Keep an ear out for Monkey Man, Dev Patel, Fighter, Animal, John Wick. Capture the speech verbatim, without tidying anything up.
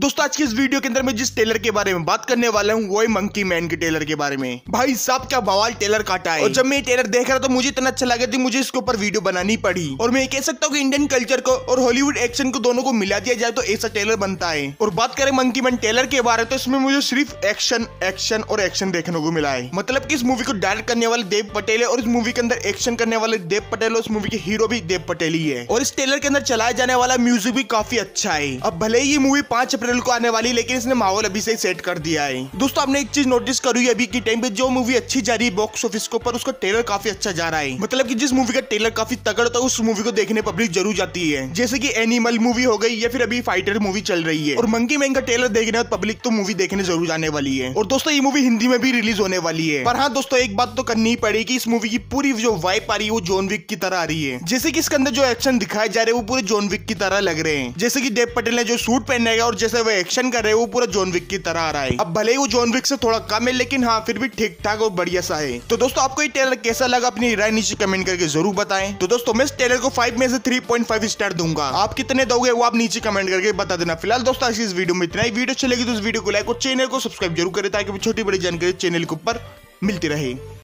दोस्तों आज की इस वीडियो के अंदर मैं जिस टेलर के बारे में बात करने वाला हूँ वो है मंकी मैन के टेलर के बारे में। भाई साहब क्या बवाल टेलर काटा है, और जब मैं ये टेलर देख रहा तो मुझे इतना अच्छा लगा कि मुझे इसके ऊपर वीडियो बनानी पड़ी। और मैं कह सकता हूँ कि इंडियन कल्चर को और हॉलीवुड एक्शन को दोनों को मिला दिया जाए तो ऐसा टेलर बनता है। और बात करें मंकी मैन टेलर के बारे में तो इसमें मुझे सिर्फ एक्शन एक्शन और एक्शन देखने को मिला है। मतलब की इस मूवी को डायरेक्ट करने वाले देव पटेल है और इस मूवी के अंदर एक्शन करने वाले देव पटेल और इस मूवी के हीरो भी देव पटेल ही है। और इस टेलर के अंदर चलाया जाने वाला म्यूजिक भी काफी अच्छा है। अब भले ही ये मूवी पांच अप्रैल को आने वाली लेकिन इसने माहौल अभी से सेट कर दिया है। दोस्तों आपने एक चीज नोटिस करी, अभी की टाइम पे जो मूवी अच्छी जा रही है बॉक्स ऑफिस के ऊपर उसका ट्रेलर काफी अच्छा जा रहा है। मतलब कि जिस मूवी का ट्रेलर काफी तगड़ा था उस मूवी को देखने पब्लिक जरूर जाती है, जैसे कि एनिमल मूवी हो गई या फिर अभी फाइटर मूवी चल रही है। और मंकी मैन का ट्रेलर देखने बाद पब्लिक तो मूवी देखने जरूर जाने वाली है। और दोस्तों ये मूवी हिंदी में भी रिलीज होने वाली है। पर हाँ दोस्तों एक बात तो करनी ही पड़ेगी, इस मूवी की पूरी जो वाइब आ रही है वो जॉन विक की तरह आ रही है। जैसे कि इसके अंदर जो एक्शन दिखाए जा रहे हैं वो पूरे जॉन विक की तरह लग रहे हैं। जैसे कि देव पटेल ने जो सूट पहना है और जैसे वो एक्शन कर रहे हैं वो पूरा जॉन विक की तरह आ रहा है। अब भले ही वो जॉन विक से थोड़ा कम है लेकिन हाँ फिर भी ठीक ठाक और बढ़िया सा है। तो दोस्तों आपको ये टेलर कैसा लगा अपनी राय नीचे कमेंट करके जरूर बताएं। तो दोस्तों मैं इस टेलर को फाइव में से थ्री पॉइंट फाइव स्टार दूंगा, आप कितने दोगे वो आप नीचे कमेंट करके बता देना। फिलहाल दोस्तों इस वीडियो में इतना ही। वीडियो अच्छी लगी तो इस वीडियो को लाइक और चैनल को सब्सक्राइब जरूर करें ताकि छोटी बड़ी जानकारी चैनल के ऊपर मिलती रहे।